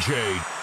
DJ.